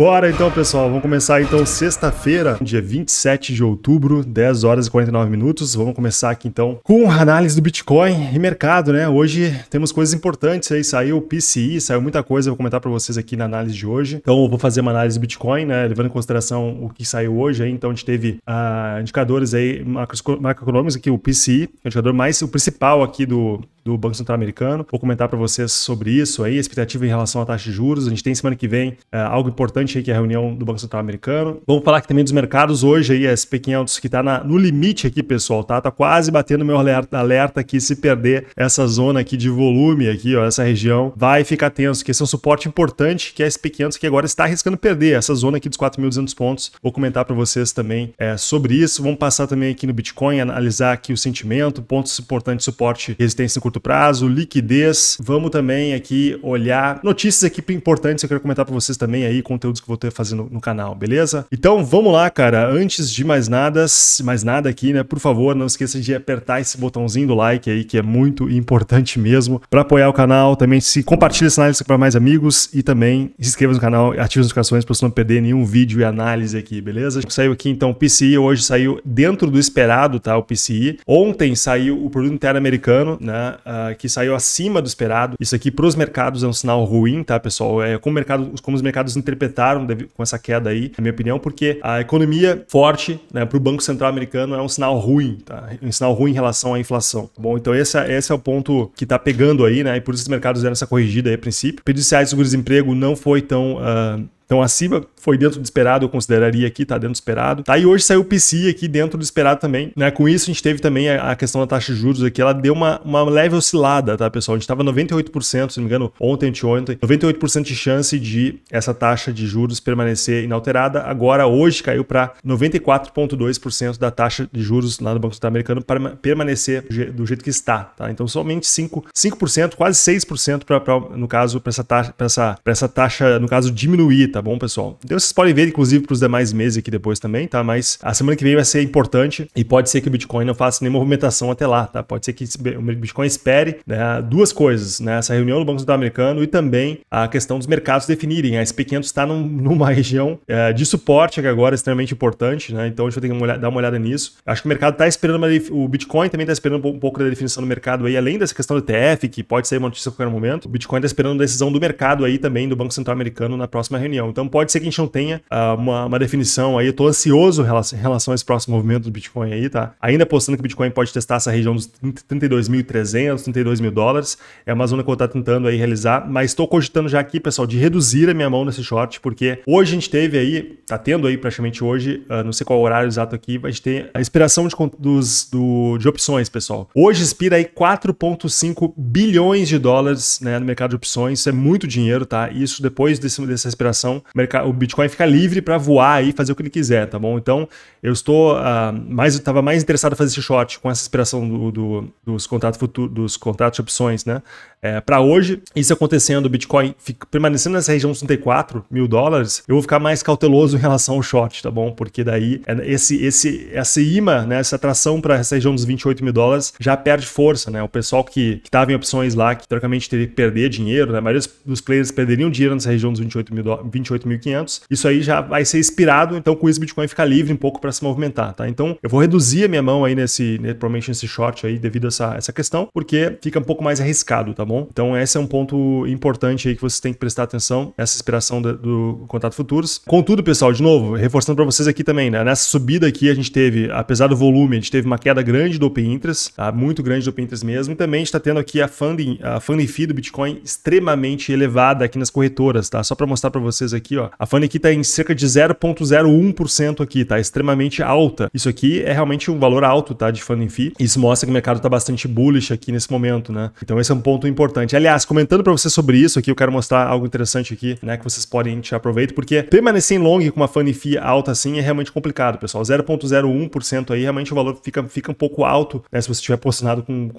Bora então, pessoal, vamos começar então sexta-feira, dia 27 de outubro, 10 horas e 49 minutos. Vamos começar aqui então com a análise do Bitcoin e mercado, né? Hoje temos coisas importantes aí, saiu o PCI, saiu muita coisa, eu vou comentar para vocês aqui na análise de hoje. Então eu vou fazer uma análise do Bitcoin, né, levando em consideração o que saiu hoje aí. Então a gente teve indicadores aí macroeconômicos aqui, o PCI, o indicador mais, o principal aqui do Banco Central Americano. Vou comentar para vocês sobre isso aí, expectativa em relação à taxa de juros. A gente tem semana que vem algo importante aí, que é a reunião do Banco Central Americano. Vamos falar aqui também dos mercados hoje aí, SP500 que tá no limite aqui, pessoal, tá? Tá quase batendo meu alerta aqui, se perder essa zona aqui de volume aqui, ó, essa região, vai ficar tenso, que esse é um suporte importante, que é a SP500 que agora está arriscando perder, essa zona aqui dos 4.200 pontos. Vou comentar para vocês também sobre isso. Vamos passar também aqui no Bitcoin, analisar aqui o sentimento, pontos importantes, suporte, resistência em curto prazo, liquidez. Vamos também aqui olhar notícias aqui importantes, eu quero comentar para vocês também aí, conteúdos que vou ter fazendo no canal, beleza? Então vamos lá, cara. Antes de mais nada aqui, né, por favor, não esqueça de apertar esse botãozinho do like aí, que é muito importante mesmo, para apoiar o canal. Também se compartilha essa análise para mais amigos e também se inscreva no canal, ative as notificações para você não perder nenhum vídeo e análise aqui, beleza? Saiu aqui então o PCI, hoje saiu dentro do esperado, tá? O PCI. Ontem saiu o produto interno americano, né? Que saiu acima do esperado. Isso aqui para os mercados é um sinal ruim, tá, pessoal? É como os mercados interpretaram com essa queda aí, na minha opinião, porque a economia forte, né, para o Banco Central Americano é um sinal ruim, tá? Um sinal ruim em relação à inflação. Bom, então esse é o ponto que tá pegando aí, né? E por isso os mercados deram essa corrigida aí a princípio. Pedidos de seguro-desemprego não foi tão... Então acima, foi dentro do esperado, eu consideraria aqui, tá dentro do esperado. Tá, e hoje saiu o PCI aqui dentro do esperado também, né? Com isso a gente teve também a questão da taxa de juros aqui, ela deu uma leve oscilada, tá, pessoal? A gente tava 98%, se não me engano, ontem, 98% de chance de essa taxa de juros permanecer inalterada. Agora, hoje caiu para 94,2% da taxa de juros lá no Banco Central Americano para permanecer do jeito que está, tá? Então somente 5%, quase 6% no caso, para essa taxa, no caso, diminuir, tá? Tá bom, pessoal? Então vocês podem ver, inclusive, para os demais meses aqui depois também, tá? Mas a semana que vem vai ser importante e pode ser que o Bitcoin não faça nenhuma movimentação até lá, tá? Pode ser que o Bitcoin espere, né, duas coisas, né? Essa reunião do Banco Central Americano e também a questão dos mercados definirem. A SP500 está numa região de suporte que agora é extremamente importante, né? Então a gente vai ter que dar uma olhada nisso. Acho que o mercado está esperando, o Bitcoin também está esperando um pouco da definição do mercado aí, além dessa questão do ETF, que pode sair uma notícia a qualquer momento. O Bitcoin está esperando a decisão do mercado aí também, do Banco Central Americano, na próxima reunião. Então pode ser que a gente não tenha uma definição aí. Eu tô ansioso em relação a esse próximo movimento do Bitcoin aí, tá? Ainda apostando que o Bitcoin pode testar essa região dos 32.300, 32 mil dólares. É uma zona que eu tô tentando aí realizar, mas estou cogitando já aqui, pessoal, de reduzir a minha mão nesse short, porque hoje a gente teve aí, tá tendo aí praticamente hoje, não sei qual é o horário exato aqui, vai ter a expiração de opções, pessoal. Hoje expira aí 4,5 bilhões de dólares, né, no mercado de opções. Isso é muito dinheiro, tá? Isso depois dessa expiração, o Bitcoin fica livre para voar aí, fazer o que ele quiser, tá bom? Então eu estou estava mais interessado em fazer esse short com essa expiração dos contratos futuros, dos contratos de opções, né? Para hoje, isso acontecendo, o Bitcoin permanecendo nessa região dos 34 mil dólares, eu vou ficar mais cauteloso em relação ao short, tá bom? Porque daí esse imã, né, essa atração para essa região dos 28 mil dólares já perde força, né? O pessoal que estava em opções lá, que teoricamente teria que perder dinheiro, né? A maioria dos players perderiam dinheiro nessa região dos 28.500, isso aí já vai ser expirado, então com isso o Bitcoin fica livre um pouco para se movimentar, tá? Então eu vou reduzir a minha mão aí provavelmente nesse short aí, devido a essa questão, porque fica um pouco mais arriscado, tá bom? Então esse é um ponto importante aí que vocês têm que prestar atenção, essa expiração do contrato futuros. Contudo, pessoal, de novo, reforçando para vocês aqui também, né? Nessa subida aqui a gente teve, apesar do volume, a gente teve uma queda grande do Open Interest, tá? Muito grande do Open Interest mesmo, e também a gente está tendo aqui a funding fee do Bitcoin extremamente elevada aqui nas corretoras, tá? Só para mostrar para vocês aqui, ó, a funding aqui tá em cerca de 0,01% aqui, tá? Extremamente alta. Isso aqui é realmente um valor alto, tá? De funding fee. Isso mostra que o mercado tá bastante bullish aqui nesse momento, né? Então esse é um ponto importante. Aliás, comentando para vocês sobre isso aqui, eu quero mostrar algo interessante aqui, né? Que vocês podem tirar proveito, porque permanecer em long com uma funding fee alta assim é realmente complicado, pessoal. 0,01% aí, realmente o valor fica um pouco alto, né? Se você estiver posicionado com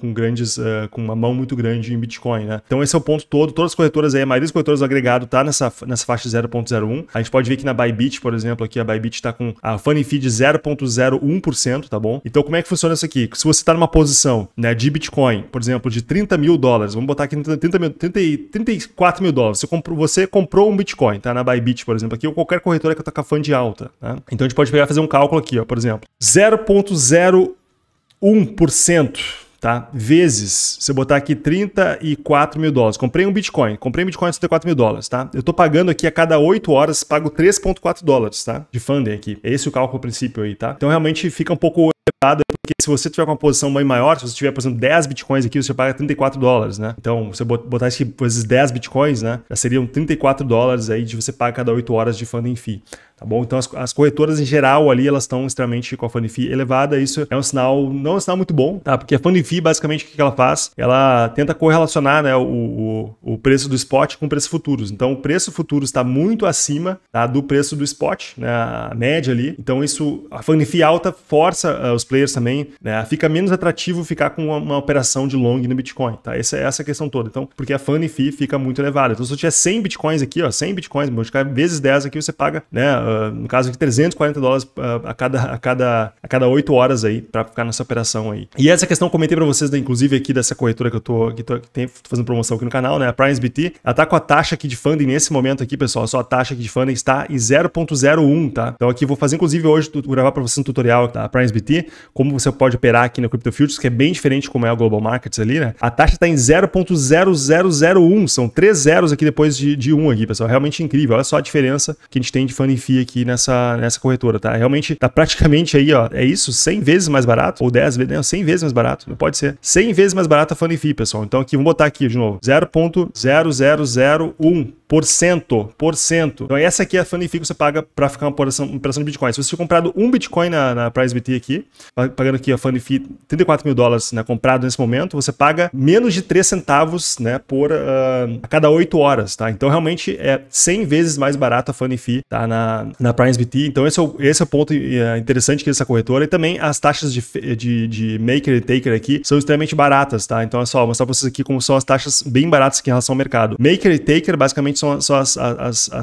uma mão muito grande em Bitcoin, né? Então esse é o ponto todo. Todas as corretoras aí, a maioria das corretoras do agregado tá nessa faixa de 0,01. A gente pode ver que na Bybit, por exemplo, aqui a Bybit está com a Funny Fee de 0,01%, tá bom? Então como é que funciona isso aqui? Se você está numa posição, né, de Bitcoin, por exemplo, de 30 mil dólares, vamos botar aqui 34 mil dólares, você comprou um Bitcoin, tá? Na Bybit, por exemplo, aqui, ou qualquer corretora que está com a Fund alta, tá? Então a gente pode pegar e fazer um cálculo aqui, ó, por exemplo, 0,01%, tá? Vezes, se eu botar aqui 34 mil dólares, comprei um Bitcoin de 34 mil dólares, tá? Eu tô pagando aqui a cada 8 horas, pago 3,4 dólares, tá? De funding aqui. Esse é o cálculo princípio aí, tá? Então realmente fica um pouco elevado, porque se você tiver com uma posição bem maior, se você tiver, por exemplo, 10 bitcoins aqui, você paga 34 dólares, né? Então, se você botar isso aqui, esses 10 bitcoins, né? Já seriam 34 dólares aí de você pagar cada 8 horas de funding fee. Tá bom? Então as corretoras em geral ali, elas estão extremamente com a funding fee elevada. Isso é um sinal, não é um sinal muito bom, tá? Porque a funding fee, basicamente, o que ela faz? Ela tenta correlacionar, né, o preço do spot com preços futuros. Então o preço futuro está muito acima, tá, do preço do spot, né, a média ali. Então isso, a funding fee alta força os players também, né, fica menos atrativo ficar com uma operação de long no Bitcoin, tá? Essa é a questão toda. Então, porque a funding fee fica muito elevada. Então se eu tiver 100 bitcoins aqui, ó, 100 bitcoins, multiplicar vezes 10 aqui, você paga, né, no caso aqui, 340 dólares a cada 8 horas aí, para ficar nessa operação aí. E essa questão eu comentei para vocês, né, inclusive aqui dessa corretora que eu tô fazendo promoção aqui no canal, né, a PrimeXBT, ela tá com a taxa aqui de funding nesse momento aqui, pessoal, só a taxa aqui de funding está em 0,01, tá? Então aqui eu vou fazer, inclusive hoje, vou gravar para vocês um tutorial da PrimeXBT, como você pode operar aqui na Crypto Futures, que é bem diferente como é o Global Markets ali, né? A taxa tá em 0,0001, são 3 zeros aqui depois de 1 aqui, pessoal, realmente incrível, olha só a diferença que a gente tem de funding fee aqui nessa corretora, tá? Realmente tá praticamente aí, ó, é isso, 100 vezes mais barato, ou 10 vezes, não, 100 vezes mais barato, não pode ser, 100 vezes mais barato a funding fee, pessoal. Então aqui, vamos botar aqui de novo, 0,0001%. Então essa aqui é a funding fee que você paga para ficar uma operação de Bitcoin. Se você tiver comprado um Bitcoin na PrimeXBT aqui, pagando aqui a funding fee 34 mil dólares, né, comprado nesse momento, você paga menos de 3 centavos, né, a cada 8 horas, tá? Então realmente é 100 vezes mais barato a funding fee, tá? Na PrimeXBT. Então esse é o ponto interessante aqui dessa corretora. E também as taxas de maker e taker aqui são extremamente baratas, tá? Então é só mostrar para vocês aqui como são as taxas bem baratas aqui em relação ao mercado. Maker e taker basicamente são as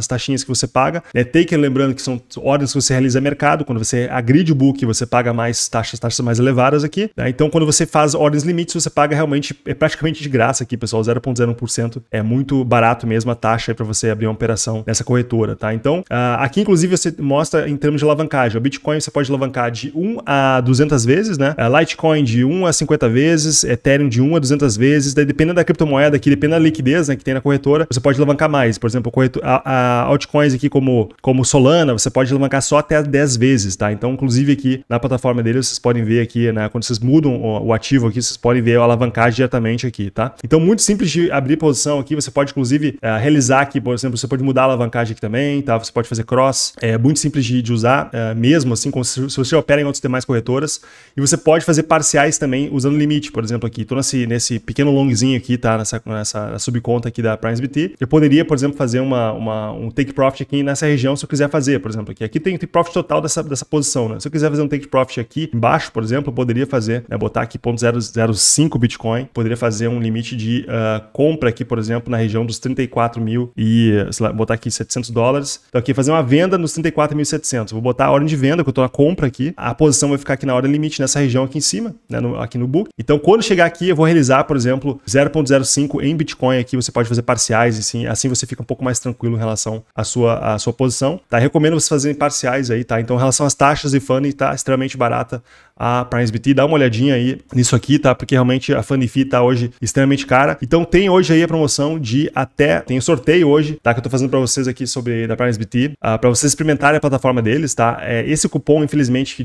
taxinhas que você paga, né? Taker, lembrando que são ordens que você realiza mercado, quando você agride o book, você paga mais taxas mais elevadas aqui, né? Então quando você faz ordens limites, você paga realmente, é praticamente de graça aqui, pessoal, 0,01%, é muito barato mesmo a taxa para você abrir uma operação nessa corretora, tá? Então aqui inclusive você mostra em termos de alavancagem, o Bitcoin você pode alavancar de 1 a 200 vezes, né? Litecoin de 1 a 50 vezes, Ethereum de 1 a 200 vezes, daí dependendo da criptomoeda aqui, dependendo da liquidez, né, que tem na corretora, você pode alavancar mais. Por exemplo, a altcoins aqui como Solana, você pode alavancar só até 10 vezes, tá? Então, inclusive aqui na plataforma dele, vocês podem ver aqui, né? Quando vocês mudam o ativo aqui, vocês podem ver a alavancagem diretamente aqui, tá? Então, muito simples de abrir posição aqui. Você pode, inclusive, realizar aqui, por exemplo, você pode mudar a alavancagem aqui também, tá? Você pode fazer cross. É muito simples de usar, mesmo assim, como se você opera em outras demais corretoras. E você pode fazer parciais também usando limite, por exemplo, aqui. Tô nesse pequeno longzinho aqui, tá? Nessa subconta aqui da PrimeXBT. Eu poderia, por exemplo, fazer um take profit aqui nessa região, se eu quiser fazer, por exemplo, aqui tem o take profit total dessa posição, né? Se eu quiser fazer um take profit aqui embaixo, por exemplo, eu poderia fazer, né, botar aqui 0,005 Bitcoin, poderia fazer um limite de compra aqui, por exemplo, na região dos 34 mil e, sei lá, botar aqui 700 dólares. Então aqui, fazer uma venda nos 34.700. Vou botar a ordem de venda, que eu tô na compra aqui, a posição vai ficar aqui na ordem limite, nessa região aqui em cima, né, aqui no book. Então quando chegar aqui, eu vou realizar, por exemplo, 0,05 em Bitcoin aqui, você pode fazer parciais, assim você fica um pouco mais tranquilo em relação à sua posição, tá? Recomendo vocês fazerem parciais aí, tá? Então, em relação às taxas de funding, tá extremamente barata a PrimeXBT, dá uma olhadinha aí nisso aqui, tá? Porque realmente a funding fee tá hoje extremamente cara. Então tem hoje aí a promoção de até, tem um sorteio hoje, tá? Que eu tô fazendo para vocês aqui sobre da PrimeXBT, para vocês experimentarem a plataforma deles, tá? Esse cupom, infelizmente,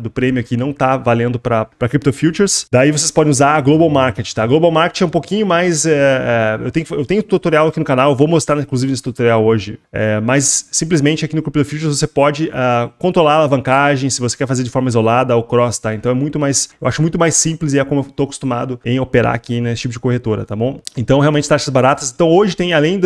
do prêmio aqui não tá valendo para Crypto Futures. Daí vocês podem usar a Global Market, tá? A Global Market é um pouquinho mais, eu tenho tutorial aqui no canal, vou mostrar inclusive esse tutorial hoje, mas simplesmente aqui no Crypto Futures você pode controlar a alavancagem, se você quer fazer de forma isolada ou cross, tá? Então é muito mais, eu acho muito mais simples e é como eu tô acostumado em operar aqui nesse tipo de corretora, tá bom? Então realmente taxas baratas. Então hoje tem, além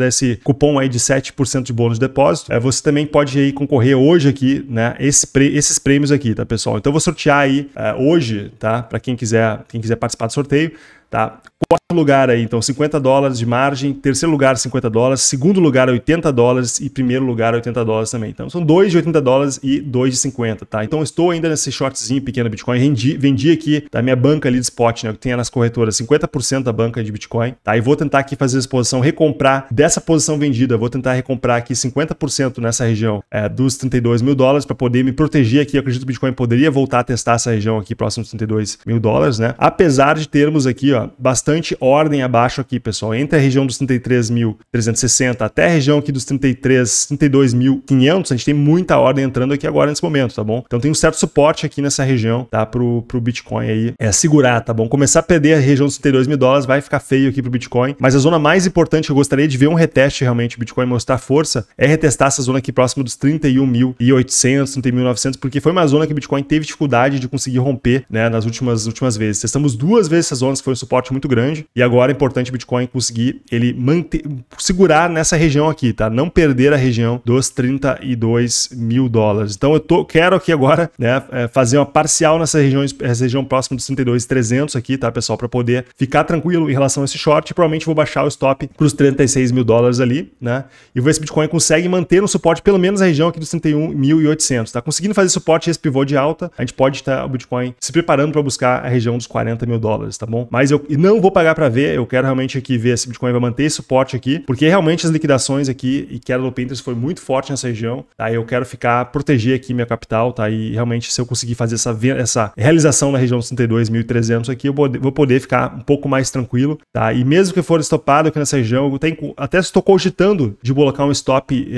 desse cupom aí de 7% de bônus de depósito, você também pode aí concorrer hoje aqui, né? Esses prêmios aqui, tá, pessoal? Então eu vou sortear aí hoje, tá? Para quem quiser participar do sorteio, tá? Quarto lugar aí, então, 50 dólares de margem, terceiro lugar 50 dólares, segundo lugar 80 dólares e primeiro lugar 80 dólares também. Então, são dois de 80 dólares e dois de 50, tá? Então, estou ainda nesse shortzinho pequeno Bitcoin, vendi aqui da minha banca ali de spot, né, que tem nas corretoras, 50% da banca de Bitcoin, tá? E vou tentar aqui fazer a exposição, recomprar dessa posição vendida, vou tentar recomprar aqui 50% nessa região dos 32 mil dólares para poder me proteger aqui. Eu acredito que o Bitcoin poderia voltar a testar essa região aqui próximo dos 32 mil dólares, né? Apesar de termos aqui, ó, bastante ordem abaixo aqui, pessoal, entre a região dos 33.360 até a região aqui dos 32.500, a gente tem muita ordem entrando aqui agora nesse momento, tá bom? Então tem um certo suporte aqui nessa região, tá? Pro Bitcoin aí segurar, tá bom? Começar a perder a região dos 32 mil dólares vai ficar feio aqui pro Bitcoin, mas a zona mais importante que eu gostaria de ver um reteste realmente, o Bitcoin mostrar força, é retestar essa zona aqui próximo dos 31.800, 31.900, porque foi uma zona que o Bitcoin teve dificuldade de conseguir romper, né, nas últimas vezes. Testamos duas vezes essas zonas, que foi um suporte muito grande, e agora é importante o Bitcoin conseguir ele manter, segurar nessa região aqui, tá? Não perder a região dos 32 mil dólares. Então eu quero aqui agora, né, fazer uma parcial nessa região próxima dos 32.300 aqui, tá, pessoal, para poder ficar tranquilo em relação a esse short. Provavelmente vou baixar o stop para os 36 mil dólares ali, né, e ver se o Bitcoin consegue manter um suporte pelo menos na região aqui dos 31.800, tá? Conseguindo fazer suporte esse pivô de alta, a gente pode estar o Bitcoin se preparando para buscar a região dos 40 mil dólares, tá bom? Mas eu não vou pagar para ver, eu quero realmente aqui ver se o Bitcoin vai manter esse suporte aqui, porque realmente as liquidações aqui e queda do Pinterest foi muito forte nessa região, tá? Eu quero ficar, proteger aqui minha capital, tá? E realmente se eu conseguir fazer essa realização na região dos 32.300 aqui, eu vou poder ficar um pouco mais tranquilo, tá? E mesmo que for estopado aqui nessa região, eu tenho, até estou cogitando de colocar um stop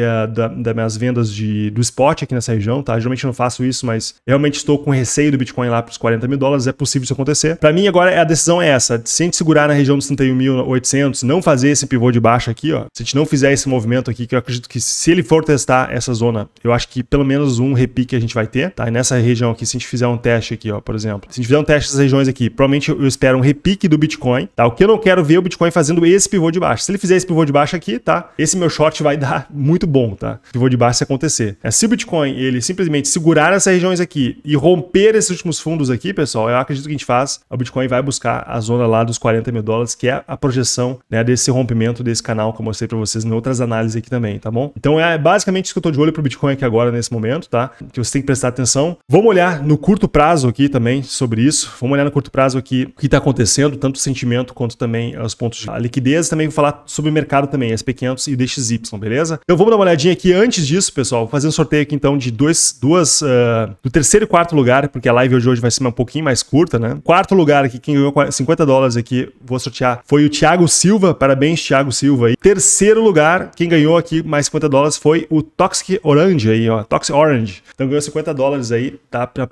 das minhas vendas do spot aqui nessa região, tá? Geralmente eu não faço isso, mas realmente estou com receio do Bitcoin lá para os 40 mil dólares, é possível isso acontecer. Para mim agora a decisão é essa, se a gente segurar na região dos 31.800, não fazer esse pivô de baixo aqui, ó, se a gente não fizer esse movimento aqui, que eu acredito que se ele for testar essa zona, eu acho que pelo menos um repique a gente vai ter, tá? E nessa região aqui, se a gente fizer um teste aqui, ó, por exemplo, se a gente fizer um teste dessas regiões aqui, provavelmente eu espero um repique do Bitcoin, tá? O que eu não quero ver é o Bitcoin fazendo esse pivô de baixo. Se ele fizer esse pivô de baixo aqui, tá? Esse meu short vai dar muito bom, tá? Pivô de baixo se acontecer. Se o Bitcoin, ele simplesmente segurar essas regiões aqui e romper esses últimos fundos aqui, pessoal, eu acredito que a gente faz, o Bitcoin vai buscar a zona lá dos 40 mil dólares, que é a projeção, né, desse rompimento desse canal que eu mostrei para vocês em outras análises aqui também, tá bom? Então é basicamente isso que eu tô de olho pro Bitcoin aqui agora nesse momento, tá? Que você tem que prestar atenção. Vamos olhar no curto prazo aqui também sobre isso. Vamos olhar no curto prazo aqui o que tá acontecendo, tanto o sentimento quanto também os pontos de liquidez. Também vou falar sobre o mercado também, SP500 e o DXY, beleza? Então vamos dar uma olhadinha aqui antes disso, pessoal, fazendo um sorteio aqui então de do terceiro e quarto lugar, porque a live de hoje vai ser um pouquinho mais curta, né? Quarto lugar aqui, quem ganhou 50 dólares aqui, vou sortear, foi o Thiago Silva, parabéns Thiago Silva aí. Terceiro lugar, quem ganhou aqui mais 50 dólares foi o Toxic Orange aí, ó, Toxic Orange. Então ganhou 50 dólares aí, tá, pra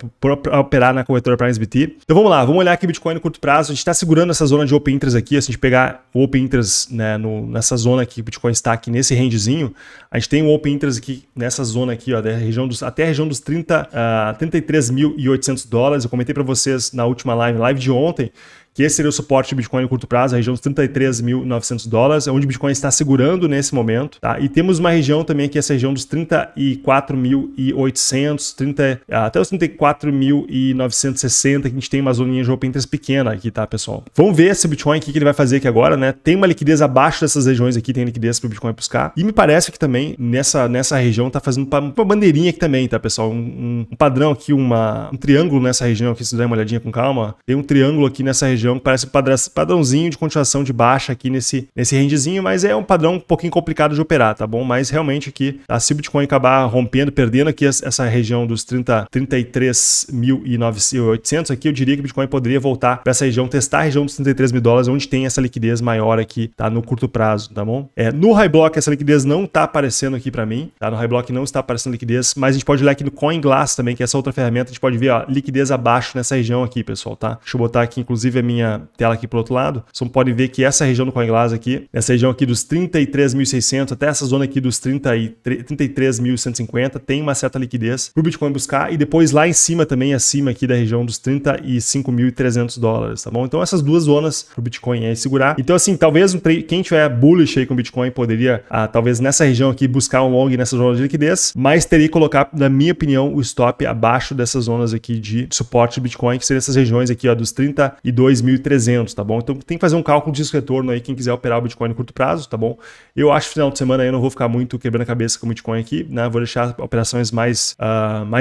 operar na corretora PrimeXBT. Então vamos lá, vamos olhar aqui Bitcoin no curto prazo, a gente tá segurando essa zona de Open Interest aqui, se a gente pegar o Open Interest, né, nessa zona aqui, o Bitcoin está aqui nesse rangezinho, a gente tem um Open Interest aqui nessa zona aqui, ó, da região até a região dos 33.800 dólares. Eu comentei para vocês na última live de ontem, que esse seria o suporte do Bitcoin no curto prazo, a região dos 33.900 dólares, é onde o Bitcoin está segurando nesse momento, tá? E temos uma região também aqui, essa região dos 34.800, até os 34.960, que a gente tem uma zoninha de Open Interest pequena aqui, tá, pessoal? Vamos ver esse Bitcoin aqui que ele vai fazer aqui agora, né? Tem uma liquidez abaixo dessas regiões aqui, tem liquidez para o Bitcoin buscar. E me parece que também nessa região tá fazendo uma bandeirinha aqui também, tá, pessoal? Um padrão aqui, um triângulo nessa região aqui, se der uma olhadinha com calma, tem um triângulo aqui nessa região. Parece um padrãozinho de continuação de baixa aqui nesse rangezinho, mas é um padrão um pouquinho complicado de operar, tá bom? Mas realmente aqui, tá? Se o Bitcoin acabar rompendo, perdendo aqui essa região dos 33.900 aqui, eu diria que o Bitcoin poderia voltar para essa região, testar a região dos 33 mil dólares, onde tem essa liquidez maior aqui, tá? No curto prazo, tá bom? No Highblock, essa liquidez não tá aparecendo aqui para mim, tá? No Highblock não está aparecendo liquidez, mas a gente pode olhar aqui no CoinGlass também, que é essa outra ferramenta, a gente pode ver, ó, liquidez abaixo nessa região aqui, pessoal, tá? Deixa eu botar aqui, inclusive, a minha tela aqui pro outro lado, vocês podem ver que essa região do CoinGlass aqui, essa região aqui dos 33.600 até essa zona aqui dos 33.150 tem uma certa liquidez pro Bitcoin buscar, e depois lá em cima também, acima aqui da região dos 35.300 dólares, tá bom? Então essas duas zonas pro Bitcoin aí segurar. Então assim, talvez quem tiver bullish aí com o Bitcoin poderia, talvez nessa região aqui buscar um long nessa zona de liquidez, mas teria que colocar, na minha opinião, o stop abaixo dessas zonas aqui de suporte do Bitcoin, que seriam essas regiões aqui, ó, dos 32 2.300, tá bom? Então tem que fazer um cálculo de retorno aí, quem quiser operar o Bitcoin no curto prazo, tá bom? Eu acho que final de semana aí eu não vou ficar muito quebrando a cabeça com o Bitcoin aqui, né? Vou deixar operações mais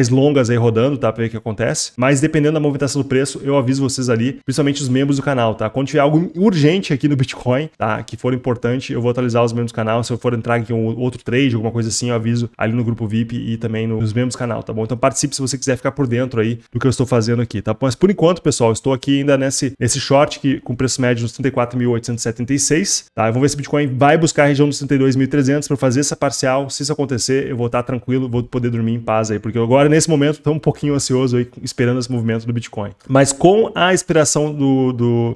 longas aí rodando, tá? Pra ver o que acontece. Mas dependendo da movimentação do preço, eu aviso vocês ali, principalmente os membros do canal, tá? Quando tiver algo urgente aqui no Bitcoin, tá? Que for importante, eu vou atualizar os membros do canal. Se eu for entrar aqui em um outro trade, alguma coisa assim, eu aviso ali no grupo VIP e também nos membros do canal, tá bom? Então participe se você quiser ficar por dentro aí do que eu estou fazendo aqui, tá? Mas por enquanto, pessoal, eu estou aqui ainda nesse short que, com preço médio nos 34.876, tá? Vamos ver se o Bitcoin vai buscar a região dos 32.300 para fazer essa parcial. Se isso acontecer, eu vou estar tranquilo, vou poder dormir em paz aí, porque agora, nesse momento, estou um pouquinho ansioso aí, esperando esse movimento do Bitcoin. Mas com a expiração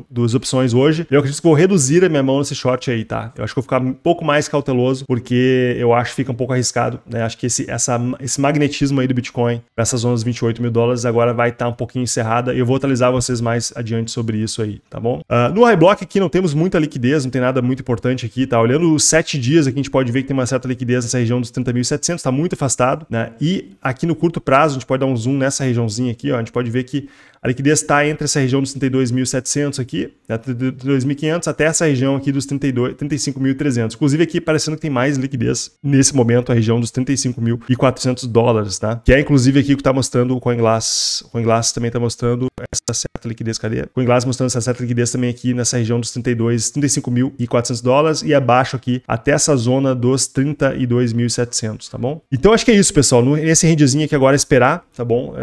dos opções hoje, eu acredito que vou reduzir a minha mão nesse short aí, tá? Eu acho que vou ficar um pouco mais cauteloso, porque eu acho que fica um pouco arriscado, né? Acho que esse magnetismo aí do Bitcoin para essas zonas de 28 mil dólares agora vai estar um pouquinho encerrada, e eu vou atualizar vocês mais adiante sobre isso aí, tá bom? No Highblock aqui não temos muita liquidez, não tem nada muito importante aqui, tá? Olhando os 7 dias aqui, a gente pode ver que tem uma certa liquidez nessa região dos 30.700, tá muito afastado, né? E aqui no curto prazo, a gente pode dar um zoom nessa regiãozinha aqui, ó, a gente pode ver que a liquidez está entre essa região dos 32.700 aqui, né, 32.500, até essa região aqui dos 35.300. Inclusive aqui parecendo que tem mais liquidez nesse momento, a região dos 35.400 dólares, tá? Que é inclusive aqui que está mostrando o CoinGlass. O CoinGlass também está mostrando essa certa liquidez, cadê? O CoinGlass mostrando essa certa liquidez também aqui nessa região dos 35.400 dólares e abaixo aqui até essa zona dos 32.700, tá bom? Então acho que é isso, pessoal. Nesse rangezinho aqui agora esperar, tá bom?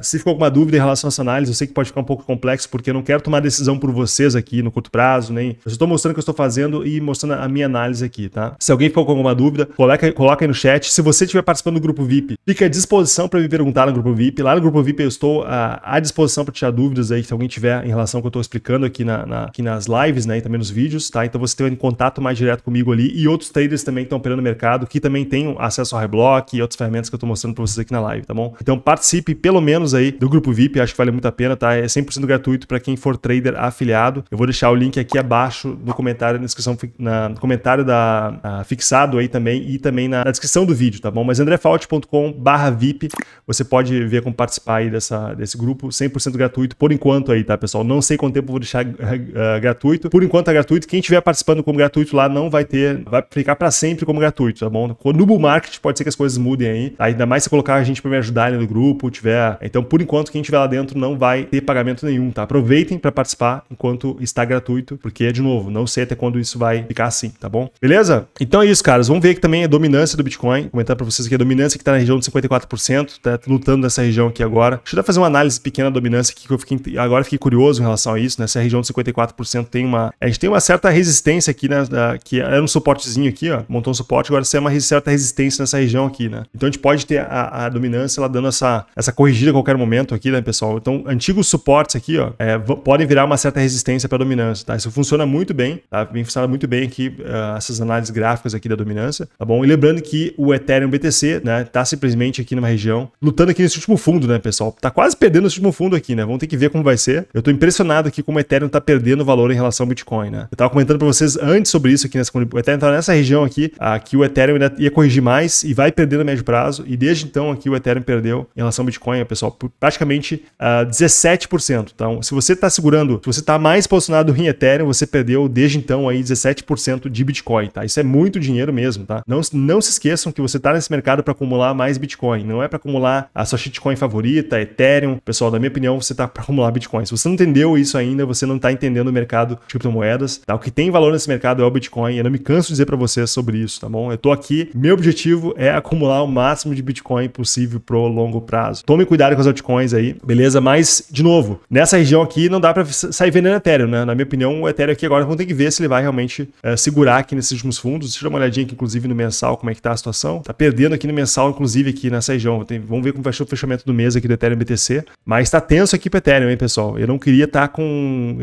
Se ficou alguma dúvida em relação a essa análise, eu sei que pode ficar um pouco complexo, porque eu não quero tomar decisão por vocês aqui no curto prazo, nem... Eu estou mostrando o que eu estou fazendo e mostrando a minha análise aqui, tá? Se alguém ficou com alguma dúvida, coloca aí no chat. Se você estiver participando do grupo VIP, fica à disposição para me perguntar no grupo VIP. Lá no grupo VIP eu estou à disposição para tirar dúvidas aí, se alguém tiver em relação ao que eu estou explicando aqui, aqui nas lives, né? E também nos vídeos, tá? Então você tem um contato mais direto comigo ali e outros traders também que estão operando no mercado, que também tem acesso ao Highblock e outras ferramentas que eu estou mostrando para vocês aqui na live, tá bom? Então participe pelo menos aí do grupo VIP, acho que vale muito a pena, tá? É 100% gratuito para quem for trader afiliado. Eu vou deixar o link aqui abaixo no comentário, na descrição, no comentário fixado aí também e também na descrição do vídeo, tá bom? Mas andrefault.com/VIP, você pode ver como participar aí desse grupo, 100% gratuito por enquanto aí, tá, pessoal? Não sei quanto tempo eu vou deixar gratuito. Por enquanto é gratuito. Quem estiver participando como gratuito lá não vai ter, vai ficar para sempre como gratuito, tá bom? No bull market pode ser que as coisas mudem aí, tá? Ainda mais se colocar a gente para me ajudar ali no grupo, tiver... Então, por enquanto, quem estiver lá dentro não vai ter pagamento nenhum, tá? Aproveitem para participar enquanto está gratuito, porque, de novo, não sei até quando isso vai ficar assim, tá bom? Beleza? Então é isso, caras. Vamos ver aqui também a dominância do Bitcoin. Vou comentar para vocês aqui a dominância que tá na região de 54%, tá lutando nessa região aqui agora. Deixa eu fazer uma análise pequena da dominância aqui, que eu agora fiquei curioso em relação a isso, né? Essa região de 54% tem a gente tem uma certa resistência aqui, né? Que era um suportezinho aqui, ó. Montou um suporte, agora isso é uma certa resistência nessa região aqui, né? Então a gente pode ter a dominância ela dando essa corrigida a qualquer momento aqui, né, pessoal? Então, antigos suportes aqui, ó, podem virar uma certa resistência para a dominância, tá? Isso funciona muito bem, tá? Vem funcionando muito bem aqui essas análises gráficas aqui da dominância, tá bom? E lembrando que o Ethereum BTC, né, tá simplesmente aqui numa região, lutando aqui nesse último fundo, né, pessoal? Tá quase perdendo esse último fundo aqui, né? Vamos ter que ver como vai ser. Eu tô impressionado aqui como o Ethereum tá perdendo valor em relação ao Bitcoin, né? Eu tava comentando para vocês antes sobre isso aqui, o Ethereum tá nessa região aqui, que o Ethereum ia corrigir mais e vai perder no médio prazo, e desde então aqui o Ethereum perdeu em relação ao Bitcoin, pessoal, por praticamente 17%. Então, se você está segurando, se você está mais posicionado em Ethereum, você perdeu desde então aí 17% de Bitcoin, tá? Isso é muito dinheiro mesmo, tá? Não se esqueçam que você está nesse mercado para acumular mais Bitcoin, não é para acumular a sua shitcoin favorita, Ethereum. Pessoal, na minha opinião, você está para acumular Bitcoin. Se você não entendeu isso ainda, você não está entendendo o mercado de criptomoedas, tá? O que tem valor nesse mercado é o Bitcoin, eu não me canso de dizer para vocês sobre isso, tá bom? Eu tô aqui, meu objetivo é acumular o máximo de Bitcoin possível pro longo prazo. Tome cuidado com as altcoins aí, beleza? Mas, de novo, nessa região aqui não dá para sair vendendo Ethereum, né? Na minha opinião, o Ethereum aqui agora vamos ter que ver se ele vai realmente segurar aqui nesses últimos fundos. Deixa eu dar uma olhadinha aqui, inclusive, no mensal, como é que tá a situação. Tá perdendo aqui no mensal, inclusive, aqui nessa região. Vamos ver como vai ser o fechamento do mês aqui do Ethereum BTC. Mas tá tenso aqui pro Ethereum, hein, pessoal? Eu não queria estar com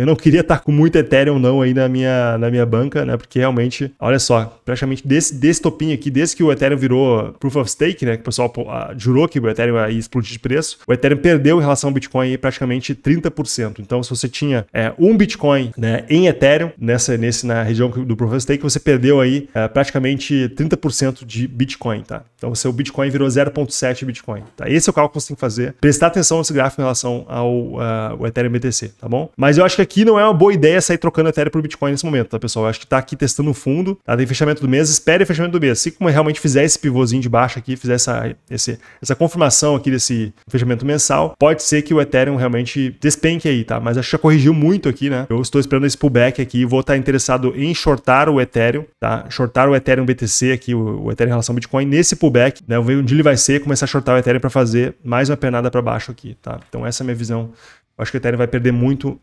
muito Ethereum não aí na minha banca, né? Porque realmente, olha só, praticamente desse topinho aqui, desde que o Ethereum virou Proof of Stake, né? Que o pessoal jurou que o Ethereum ia explodir de preço. O Ethereum perdeu em relação ao Bitcoin aí praticamente 30%. Então, se você tinha um Bitcoin, né, em Ethereum, na região do Proof of Stake, você perdeu aí praticamente 30% de Bitcoin, tá? Então, o seu Bitcoin virou 0,7 Bitcoin, tá? Esse é o cálculo que você tem que fazer. Prestar atenção nesse gráfico em relação ao o Ethereum BTC, tá bom? Mas eu acho que aqui não é uma boa ideia sair trocando Ethereum por Bitcoin nesse momento, tá, pessoal? Eu acho que tá aqui testando o fundo, tá? Tem fechamento do mês, espere o fechamento do mês. Se como realmente fizer esse pivôzinho de baixo aqui, fizer essa confirmação aqui desse fechamento mensal, pode ser que o Ethereum realmente despenque aí, tá? Mas acho que já corrigiu muito aqui, né? Eu estou esperando esse pullback aqui, vou estar interessado em shortar o Ethereum, tá? Shortar o Ethereum BTC aqui, o Ethereum em relação ao Bitcoin, nesse pullback, né? Eu vejo onde ele vai ser, começar a shortar o Ethereum para fazer mais uma pernada para baixo aqui, tá? Então essa é a minha visão. Eu acho que o Ethereum vai perder muito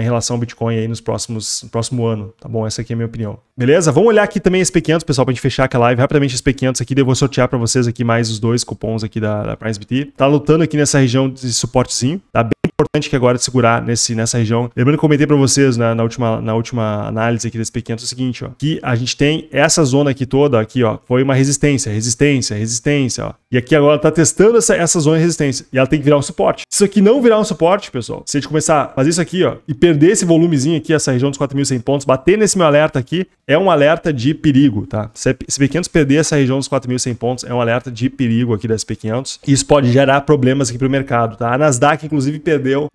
em relação ao Bitcoin aí no próximo ano, tá bom? Essa aqui é a minha opinião. Beleza? Vamos olhar aqui também SP500, pessoal, pra gente fechar aquela live. Rapidamente SP500 aqui, daí eu vou sortear pra vocês aqui mais os dois cupons aqui da PrimeXBT. Tá lutando aqui nessa região de suportezinho, tá bem importante que agora de segurar nessa região. Lembrando que eu comentei para vocês na última análise aqui desse SP500 é o seguinte, ó, que a gente tem essa zona aqui toda, aqui, ó, foi uma resistência, ó. E aqui agora tá testando essa zona de resistência e ela tem que virar um suporte. Se isso aqui não virar um suporte, pessoal, se a gente começar a fazer isso aqui, ó, e perder esse volumezinho aqui, essa região dos 4.100 pontos, bater nesse meu alerta aqui, é um alerta de perigo, tá? Se SP500 perder essa região dos 4.100 pontos, é um alerta de perigo aqui da SP500. Isso pode gerar problemas aqui pro mercado, tá? A Nasdaq, inclusive, perdeu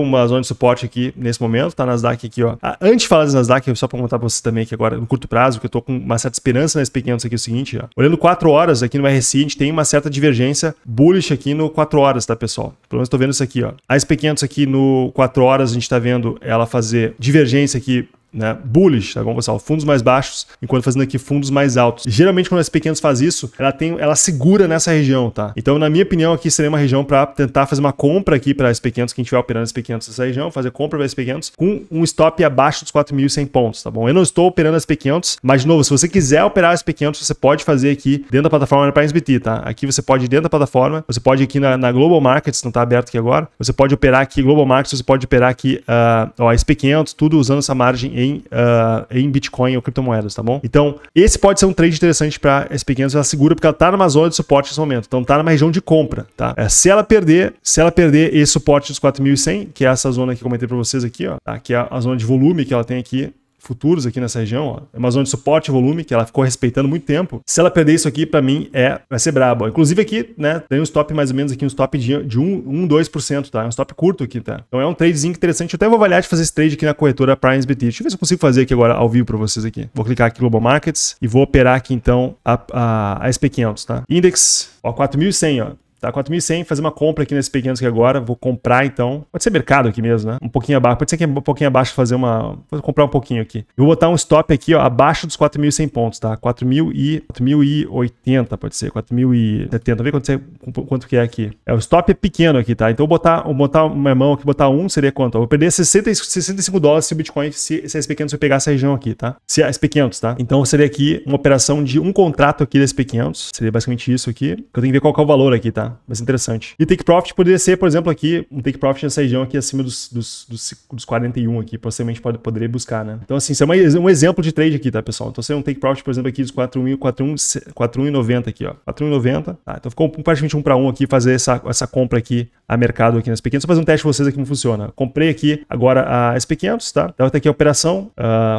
uma zona de suporte aqui nesse momento, tá? Nasdaq aqui, ó. Antes de falar das Nasdaq, só para contar para vocês também aqui agora, no curto prazo, que eu tô com uma certa esperança na SP500 aqui, é o seguinte, ó. Olhando 4 horas aqui no RSI, a gente tem uma certa divergência bullish aqui no 4 horas, tá, pessoal? Pelo menos tô vendo isso aqui, ó. A SP500 aqui no 4 horas, a gente tá vendo ela fazer divergência aqui, né, bullish, tá bom, pessoal? Fundos mais baixos, enquanto fazendo aqui fundos mais altos. E, geralmente, quando a SP500 faz isso, ela segura nessa região, tá? Então, na minha opinião, aqui seria uma região para tentar fazer uma compra aqui para SP500, quem estiver operando SP500 nessa região, fazer compra para SP500 com um stop abaixo dos 4.100 pontos, tá bom? Eu não estou operando SP500, mas, de novo, se você quiser operar SP500, você pode fazer aqui dentro da plataforma para PrimeXBT, tá? Aqui você pode ir dentro da plataforma, você pode ir aqui na Global Markets, não tá aberto aqui agora, você pode operar aqui Global Markets, você pode operar aqui ó, SP500, tudo usando essa margem em Bitcoin ou criptomoedas, tá bom? Então, esse pode ser um trade interessante para SP500, ela segura, porque ela tá numa zona de suporte nesse momento, então tá numa região de compra, tá? Se ela perder esse suporte dos 4.100, que é essa zona que eu comentei para vocês aqui, ó, tá? Que é a zona de volume que ela tem aqui, futuros aqui nessa região, ó, é uma zona de suporte e volume que ela ficou respeitando muito tempo. Se ela perder isso aqui, para mim, vai ser brabo, ó. Inclusive aqui, né, tem um stop mais ou menos aqui, um stop de 1,2%, tá? É um stop curto aqui, tá? Então é um tradezinho interessante. Eu até vou avaliar de fazer esse trade aqui na corretora PrimeXBT. Deixa eu ver se eu consigo fazer aqui agora ao vivo para vocês aqui. Vou clicar aqui Global Markets e vou operar aqui, então, a SP500, tá? Index, ó, 4.100, ó. Tá, 4.100, fazer uma compra aqui nesse SP500 aqui agora. Vou comprar, então. Pode ser mercado aqui mesmo, né? Um pouquinho abaixo. Pode ser que é um pouquinho abaixo fazer uma... Vou comprar um pouquinho aqui. Eu vou botar um stop aqui, ó, abaixo dos 4.100 pontos, tá? 4.080, pode ser. 4.070. Vê quanto que é aqui. É, o stop é pequeno aqui, tá? Então, eu botar uma mão aqui, botar um, seria quanto? Eu vou perder $65 se o Bitcoin, se a SP500 vai pegar essa região aqui, tá? Se a SP500, tá? Então, seria aqui uma operação de um contrato aqui da SP500. Seria basicamente isso aqui. Eu tenho que ver qual que é o valor aqui, tá? Mas interessante. E take profit poderia ser, por exemplo, aqui, um take profit nessa região aqui acima dos 41 aqui, possivelmente poderia buscar, né? Então, assim, isso é um exemplo de trade aqui, tá, pessoal? Então, seria um take profit, por exemplo, aqui dos 4.190 aqui, ó. 4.190, tá? Então, ficou praticamente 1 para 1 aqui, fazer essa compra aqui a mercado aqui na SP500. Só fazer um teste pra vocês aqui como funciona. Comprei aqui agora a SP500, tá? Então, tá aqui a operação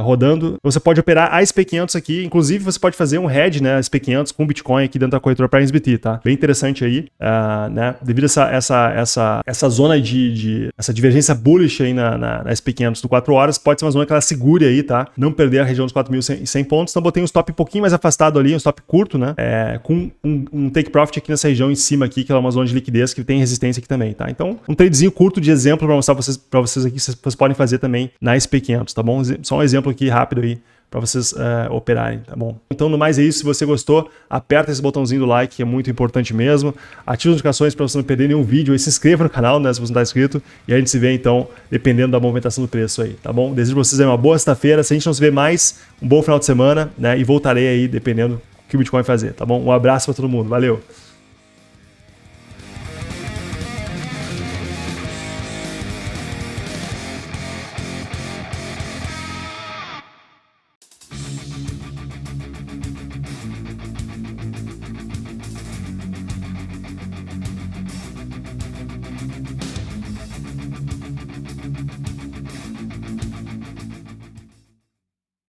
rodando. Você pode operar a SP500 aqui, inclusive você pode fazer um hedge, né, a SP500 com Bitcoin aqui dentro da corretora PrimeXBT, tá? Bem interessante aí. Né? Devido a essa zona essa divergência bullish aí na SP500 do 4 horas, pode ser uma zona que ela segure aí, tá? Não perder a região dos 4.100 pontos. Então, botei um stop um pouquinho mais afastado ali, um stop curto, né? Com um take profit aqui nessa região em cima aqui, que é uma zona de liquidez que tem resistência aqui também, tá? Então, um tradezinho curto de exemplo para mostrar pra vocês aqui, vocês podem fazer também na SP500, tá bom? Só um exemplo aqui rápido aí, para vocês operarem, tá bom? Então, no mais é isso. Se você gostou, aperta esse botãozinho do like, que é muito importante mesmo. Ativa as notificações para você não perder nenhum vídeo. E se inscreva no canal, né, se você não está inscrito. E a gente se vê, então, dependendo da movimentação do preço aí, tá bom? Desejo pra vocês aí uma boa sexta-feira. Se a gente não se vê mais, um bom final de semana, né? E voltarei aí, dependendo do que o Bitcoin fazer, tá bom? Um abraço para todo mundo. Valeu!